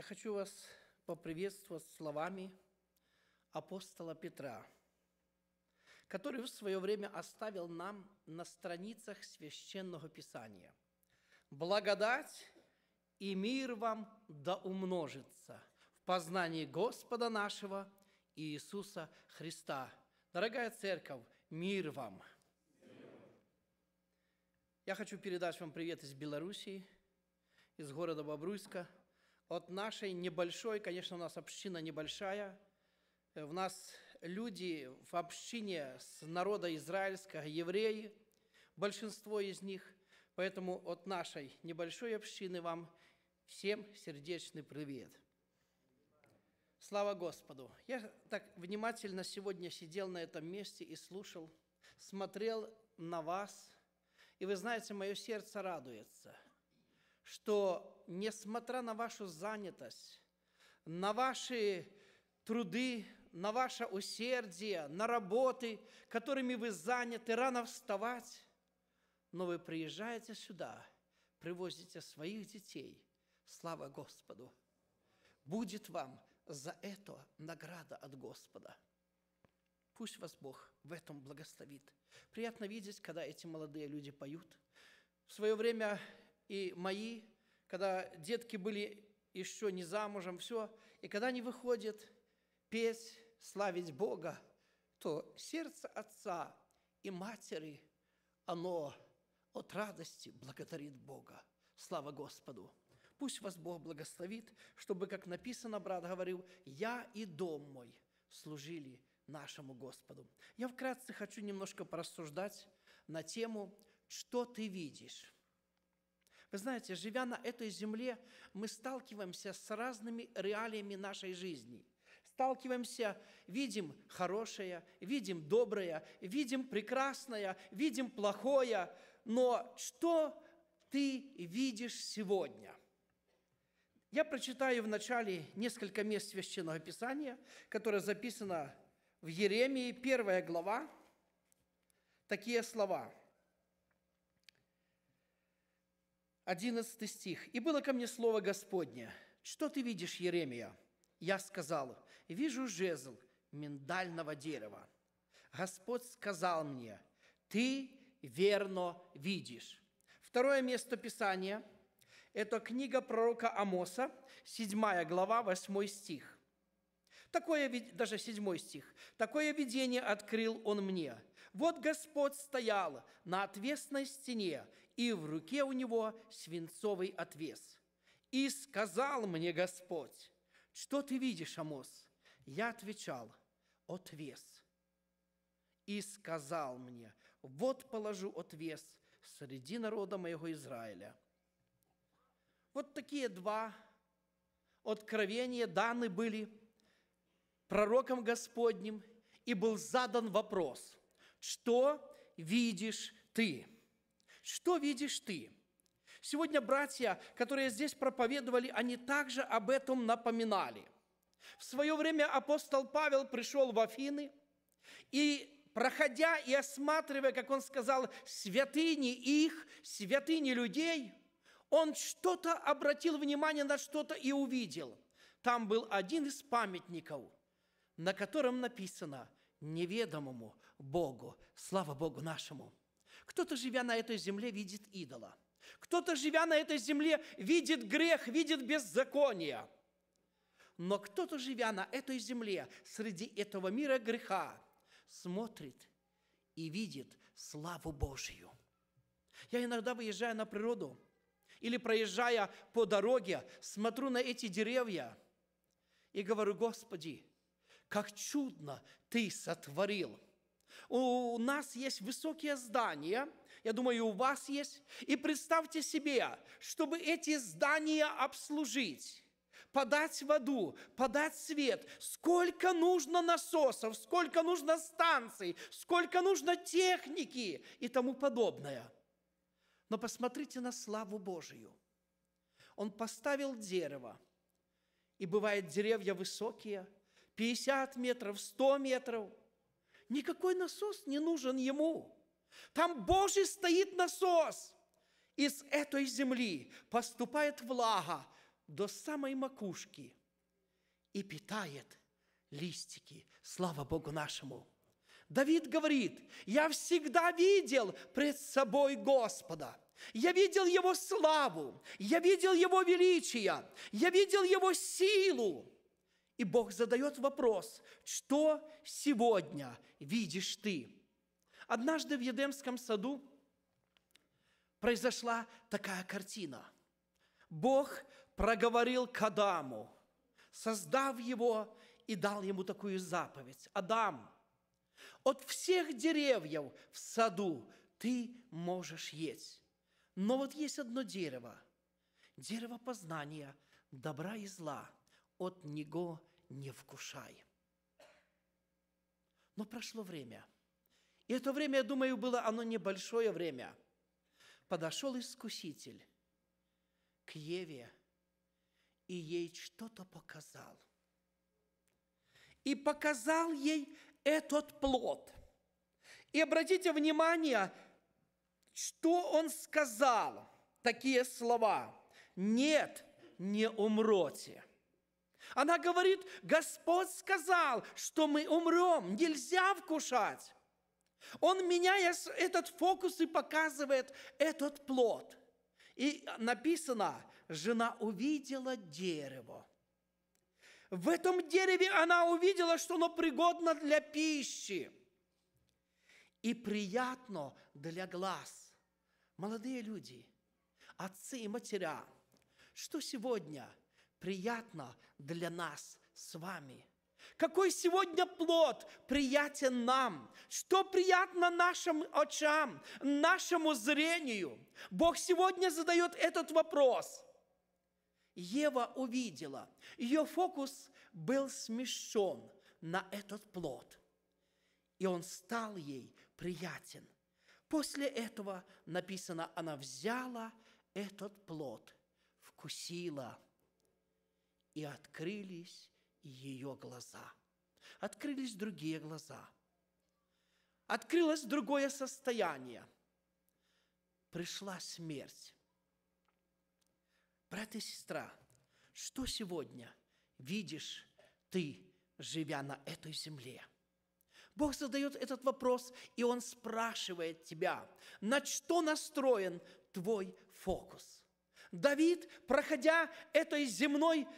Я хочу вас поприветствовать словами апостола Петра, который в свое время оставил нам на страницах Священного Писания. «Благодать и мир вам да умножится в познании Господа нашего Иисуса Христа». Дорогая Церковь, мир вам! Я хочу передать вам привет из Белоруссии, из города Бабруйска, от нашей небольшой, конечно, у нас община небольшая, у нас люди в общине с народа израильского, евреи, большинство из них, поэтому от нашей небольшой общины вам всем сердечный привет. Слава Господу! Я так внимательно сегодня сидел на этом месте и слушал, смотрел на вас, и вы знаете, мое сердце радуется, что, несмотря на вашу занятость, на ваши труды, на ваше усердие, на работы, которыми вы заняты, рано вставать, но вы приезжаете сюда, привозите своих детей. Слава Господу! Будет вам за это награда от Господа. Пусть вас Бог в этом благословит. Приятно видеть, когда эти молодые люди поют. В свое время и мои, когда детки были еще не замужем, все, и когда они выходят петь, славить Бога, то сердце отца и матери, оно от радости благодарит Бога. Слава Господу! Пусть вас Бог благословит, чтобы, как написано, брат говорил, «Я и дом мой служили нашему Господу». Я вкратце хочу немножко порассуждать на тему «Что ты видишь?». Вы знаете, живя на этой земле, мы сталкиваемся с разными реалиями нашей жизни. Сталкиваемся, видим хорошее, видим доброе, видим прекрасное, видим плохое. Но что ты видишь сегодня? Я прочитаю вначале несколько мест Священного Писания, которое записано в Еремии, 1 глава, такие слова. 11 стих. «И было ко мне слово Господне, что ты видишь, Еремия? Я сказал, вижу жезл миндального дерева. Господь сказал мне, ты верно видишь». Второе место Писания – это книга пророка Амоса, 7 глава, 8 стих. Даже 7 стих. «Такое видение открыл он мне. Вот Господь стоял на отвесной стене, и в руке у него свинцовый отвес. И сказал мне Господь, что ты видишь, Амос? Я отвечал, отвес. И сказал мне, вот положу отвес среди народа моего Израиля». Вот такие два откровения даны были пророком Господним, и был задан вопрос, что видишь ты? Что видишь ты? Сегодня братья, которые здесь проповедовали, они также об этом напоминали. В свое время апостол Павел пришел в Афины, и, проходя и осматривая, как он сказал, святыни их, святыни людей, он что-то обратил внимание на что-то и увидел. Там был один из памятников, на котором написано «Неведомому Богу, слава Богу нашему». Кто-то, живя на этой земле, видит идола. Кто-то, живя на этой земле, видит грех, видит беззаконие. Но кто-то, живя на этой земле, среди этого мира греха, смотрит и видит славу Божию. Я иногда, выезжая на природу или проезжая по дороге, смотрю на эти деревья и говорю: «Господи, как чудно Ты сотворил!» У нас есть высокие здания, я думаю, у вас есть. И представьте себе, чтобы эти здания обслужить, подать воду, подать свет, сколько нужно насосов, сколько нужно станций, сколько нужно техники и тому подобное. Но посмотрите на славу Божию. Он поставил дерево, и бывают деревья высокие, 50 метров, 100 метров. Никакой насос не нужен ему. Там Божий стоит насос. Из этой земли поступает влага до самой макушки и питает листики. Слава Богу нашему! Давид говорит: «Я всегда видел пред собой Господа. Я видел Его славу, я видел Его величие, я видел Его силу». И Бог задает вопрос: «Что сегодня видишь ты?» Однажды в Едемском саду произошла такая картина. Бог проговорил к Адаму, создав его и дал ему такую заповедь: «Адам, от всех деревьев в саду ты можешь есть. Но вот есть одно дерево, дерево познания добра и зла, от него не вкушай». Но прошло время. И это время, я думаю, было оно небольшое время. Подошел искуситель к Еве и ей что-то показал. И показал ей этот плод. И обратите внимание, что он сказал, такие слова: «Нет, не умрете». Она говорит: «Господь сказал, что мы умрем, нельзя вкушать». Он, меняя этот фокус, и показывает этот плод. И написано: «Жена увидела дерево». В этом дереве она увидела, что оно пригодно для пищи и приятно для глаз. Молодые люди, отцы и матеря, что сегодня приятно для нас с вами? Какой сегодня плод приятен нам? Что приятно нашим очам, нашему зрению? Бог сегодня задает этот вопрос. Ева увидела, ее фокус был смещен на этот плод, и он стал ей приятен. После этого написано: она взяла этот плод, вкусила, и открылись ее глаза. Открылись другие глаза. Открылось другое состояние. Пришла смерть. Брат и сестра, что сегодня видишь ты, живя на этой земле? Бог задает этот вопрос, и Он спрашивает тебя: на что настроен твой фокус? Давид, проходя этой земной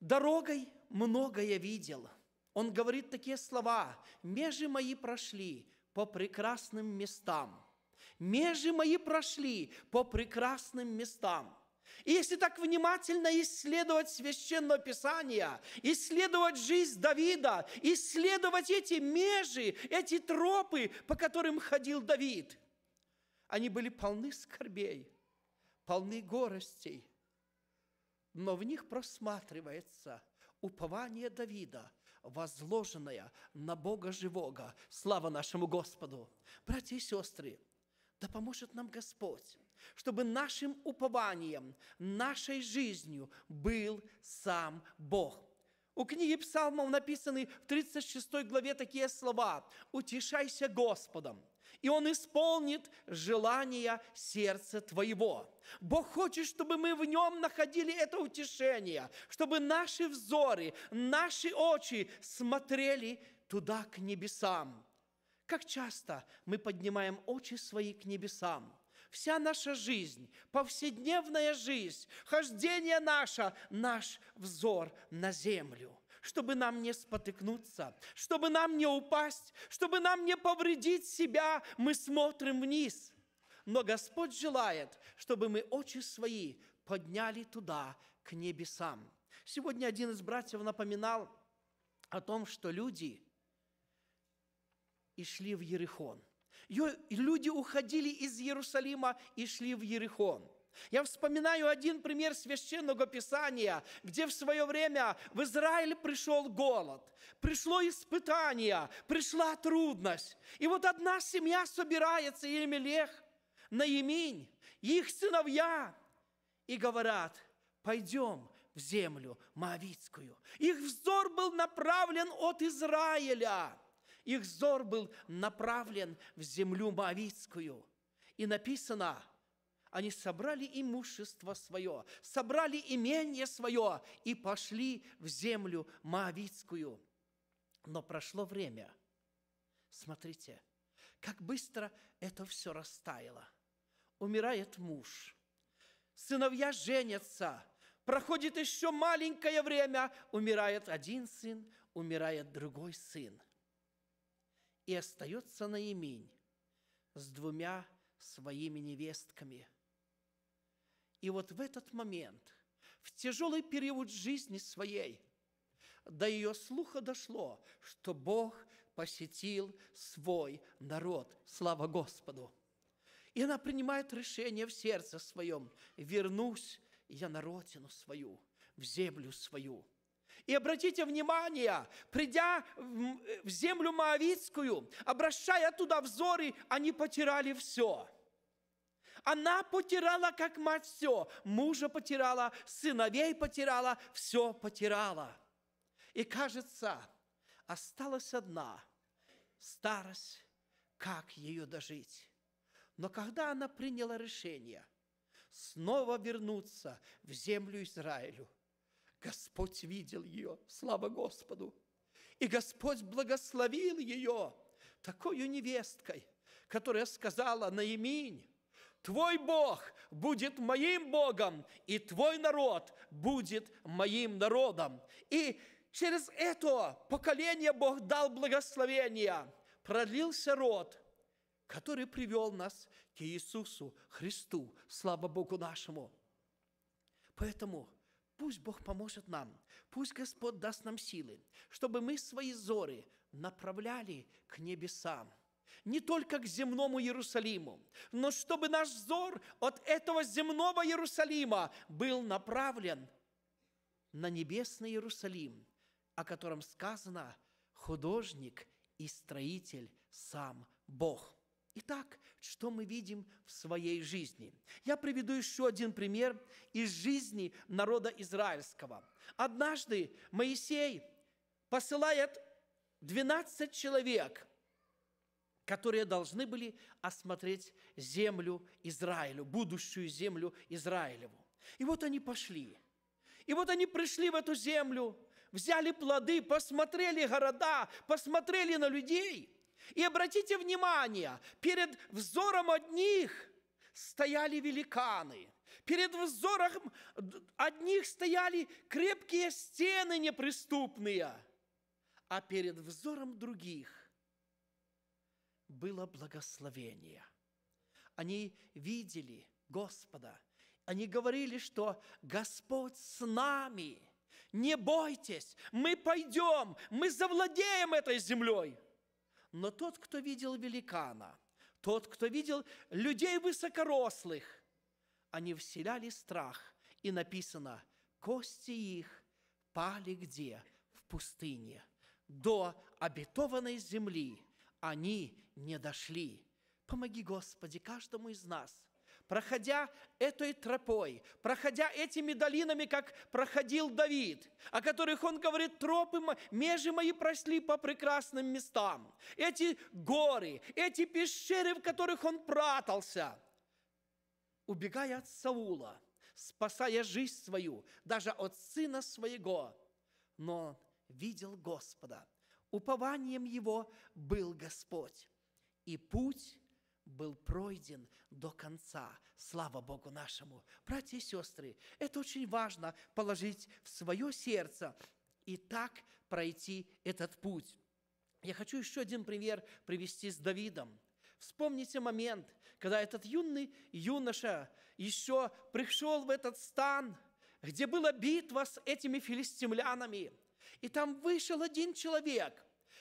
дорогой, многое видел. Он говорит такие слова: «Межи мои прошли по прекрасным местам». «Межи мои прошли по прекрасным местам». И если так внимательно исследовать Священное Писание, исследовать жизнь Давида, исследовать эти межи, эти тропы, по которым ходил Давид, они были полны скорбей, полны горестей, но в них просматривается упование Давида, возложенное на Бога живого. Слава нашему Господу! Братья и сестры, да поможет нам Господь, чтобы нашим упованием, нашей жизнью был сам Бог. У книги Псалмов написаны в 36 главе такие слова: «Утешайся Господом, и Он исполнит желание сердца твоего». Бог хочет, чтобы мы в Нем находили это утешение, чтобы наши взоры, наши очи смотрели туда, к небесам. Как часто мы поднимаем очи свои к небесам? Вся наша жизнь, повседневная жизнь, хождение наше, наш взор на землю, чтобы нам не спотыкнуться, чтобы нам не упасть, чтобы нам не повредить себя, мы смотрим вниз. Но Господь желает, чтобы мы очи свои подняли туда, к небесам. Сегодня один из братьев напоминал о том, что люди и шли в Ерихон. Люди уходили из Иерусалима и шли в Ерихон. Я вспоминаю один пример Священного Писания, где в свое время в Израиль пришел голод, пришло испытание, пришла трудность. И вот одна семья собирается, Елимелех, Наиминь, их сыновья, и говорят: «Пойдем в землю Моавитскую». Их взор был направлен от Израиля. Их взор был направлен в землю Моавитскую. И написано, они собрали имущество свое, собрали имение свое и пошли в землю Моавитскую. Но прошло время. Смотрите, как быстро это все растаяло. Умирает муж, сыновья женятся, проходит еще маленькое время, умирает один сын, умирает другой сын. И остается Наиминь с двумя своими невестками. И вот в этот момент, в тяжелый период жизни своей, до ее слуха дошло, что Бог посетил свой народ. Слава Господу! И она принимает решение в сердце своем: вернусь я на родину свою, в землю свою. И обратите внимание, придя в землю Моавитскую, обращая туда взоры, они потирали все. Она потирала, как мать, все. Мужа потирала, сыновей потирала, все потирала. И, кажется, осталась одна. Старость, как ее дожить? Но когда она приняла решение снова вернуться в землю Израилю, Господь видел ее, слава Господу, и Господь благословил ее такой невесткой, которая сказала: Наиминь, твой Бог будет моим Богом, и твой народ будет моим народом. И через это поколение Бог дал благословение. Продлился род, который привел нас к Иисусу Христу, слава Богу нашему. Поэтому пусть Бог поможет нам, пусть Господь даст нам силы, чтобы мы свои взоры направляли к небесам, не только к земному Иерусалиму, но чтобы наш взор от этого земного Иерусалима был направлен на небесный Иерусалим, о котором сказано: художник и строитель сам Бог. Итак, что мы видим в своей жизни? Я приведу еще один пример из жизни народа израильского. Однажды Моисей посылает 12 человек, которые должны были осмотреть землю Израилю, будущую землю Израилеву. И вот они пошли. И вот они пришли в эту землю, взяли плоды, посмотрели города, посмотрели на людей. И обратите внимание, перед взором одних стояли великаны, перед взором одних стояли крепкие стены неприступные, а перед взором других было благословение. Они видели Господа, они говорили, что Господь с нами, не бойтесь, мы пойдем, мы завладеем этой землей. Но тот, кто видел великана, тот, кто видел людей высокорослых, они вселяли страх, и написано: кости их пали где? В пустыне. До обетованной земли они не дошли. Помоги, Господи, каждому из нас, проходя этой тропой, проходя этими долинами, как проходил Давид, о которых он говорит: тропы межи мои прошли по прекрасным местам. Эти горы, эти пещеры, в которых он прятался, убегая от Саула, спасая жизнь свою, даже от сына своего. Но видел Господа, упованием его был Господь, и путь был пройден до конца. Слава Богу нашему! Братья и сестры, это очень важно положить в свое сердце и так пройти этот путь. Я хочу еще один пример привести с Давидом. Вспомните момент, когда этот юный юноша еще пришел в этот стан, где была битва с этими филистимлянами, и там вышел один человек,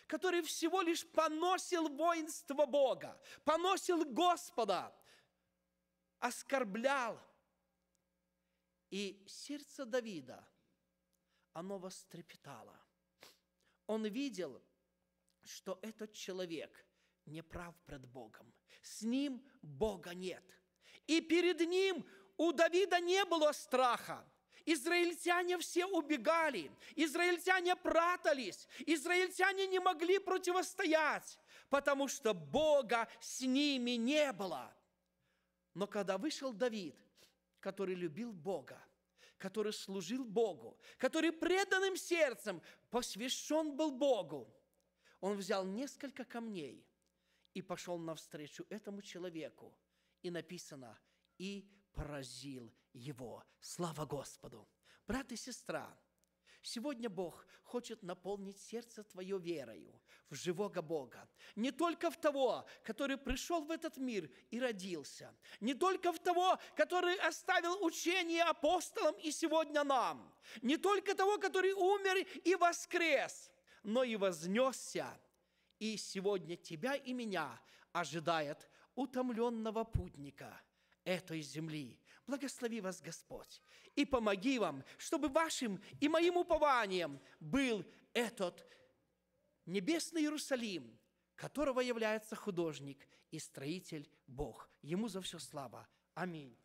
который всего лишь поносил воинство Бога, поносил Господа, оскорблял. И сердце Давида, оно вострепетало. Он видел, что этот человек не прав пред Богом. С ним Бога нет. И перед ним у Давида не было страха. Израильтяне все убегали, израильтяне прятались, израильтяне не могли противостоять, потому что Бога с ними не было. Но когда вышел Давид, который любил Бога, который служил Богу, который преданным сердцем посвящен был Богу, он взял несколько камней и пошел навстречу этому человеку. И написано, и поразил его. Слава Господу! Брат и сестра, сегодня Бог хочет наполнить сердце твое верою в живого Бога. Не только в того, который пришел в этот мир и родился. Не только в того, который оставил учение апостолам и сегодня нам. Не только того, который умер и воскрес, но и вознесся. И сегодня тебя и меня ожидает утомленного путника этой земли. Благослови вас, Господь, и помоги вам, чтобы вашим и моим упованием был этот небесный Иерусалим, которого является художник и строитель Бог. Ему за все слава. Аминь.